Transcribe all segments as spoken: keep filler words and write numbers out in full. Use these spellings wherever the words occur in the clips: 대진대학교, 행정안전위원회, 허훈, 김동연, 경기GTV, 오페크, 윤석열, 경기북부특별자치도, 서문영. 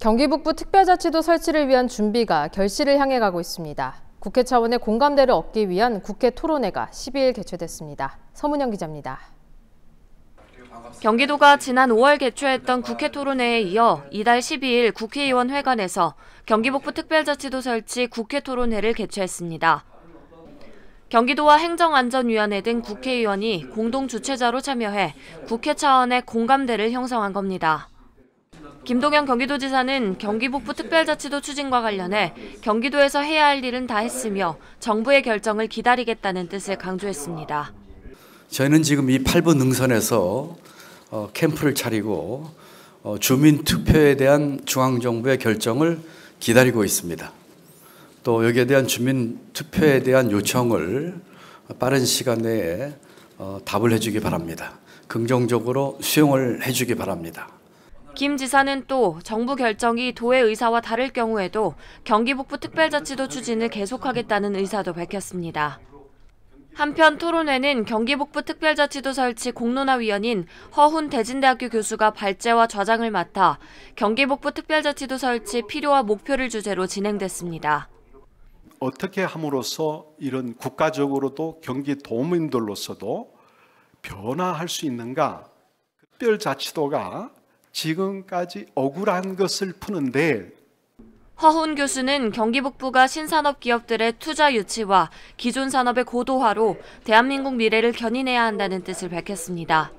경기북부특별자치도 설치를 위한 준비가 결실을 향해 가고 있습니다. 국회 차원의 공감대를 얻기 위한 국회 토론회가 십이일 개최됐습니다. 서문영 기자입니다. 경기도가 지난 오월 개최했던 국회 토론회에 이어 이달 십이일 국회의원 회관에서 경기북부특별자치도 설치 국회 토론회를 개최했습니다. 경기도와 행정안전위원회 등 국회의원이 공동 주최자로 참여해 국회 차원의 공감대를 형성한 겁니다. 김동연 경기도지사는 경기북부특별자치도 추진과 관련해 경기도에서 해야 할 일은 다 했으며 정부의 결정을 기다리겠다는 뜻을 강조했습니다. 저희는 지금 이 팔 부 능선에서 캠프를 차리고 주민투표에 대한 중앙정부의 결정을 기다리고 있습니다. 또 여기에 대한 주민투표에 대한 요청을 빠른 시간 내에 답을 해주기 바랍니다. 긍정적으로 수용을 해주기 바랍니다. 김 지사는 또 정부 결정이 도의 의사와 다를 경우에도 경기북부특별자치도 추진을 계속하겠다는 의사도 밝혔습니다. 한편 토론회는 경기북부특별자치도 설치 공론화위원인 허훈 대진대학교 교수가 발제와 좌장을 맡아 경기북부특별자치도 설치 필요와 목표를 주제로 진행됐습니다. 어떻게 함으로써 이런 국가적으로도 경기도민들로서도 변화할 수 있는가. 특별자치도가 지금까지 억울한 것을 푸는데 허훈 교수는 경기북부가 신산업 기업들의 투자 유치와 기존 산업의 고도화로 대한민국 미래를 견인해야 한다는 뜻을 밝혔습니다.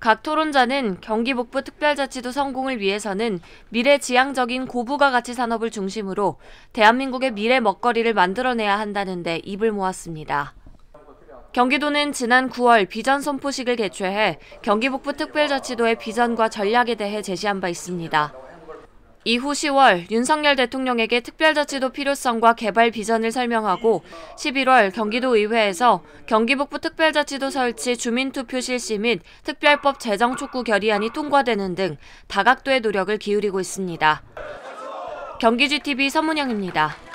각 토론자는 경기북부 특별자치도 성공을 위해서는 미래지향적인 고부가가치 산업을 중심으로 대한민국의 미래 먹거리를 만들어내야 한다는 데 입을 모았습니다. 경기도는 지난 구월 비전 선포식을 개최해 경기북부 특별자치도의 비전과 전략에 대해 제시한 바 있습니다. 이후 시월 윤석열 대통령에게 특별자치도 필요성과 개발 비전을 설명하고 십일월 경기도의회에서 경기북부 특별자치도 설치 주민투표 실시 및 특별법 제정 촉구 결의안이 통과되는 등 다각도의 노력을 기울이고 있습니다. 경기 지티비 서문영입니다.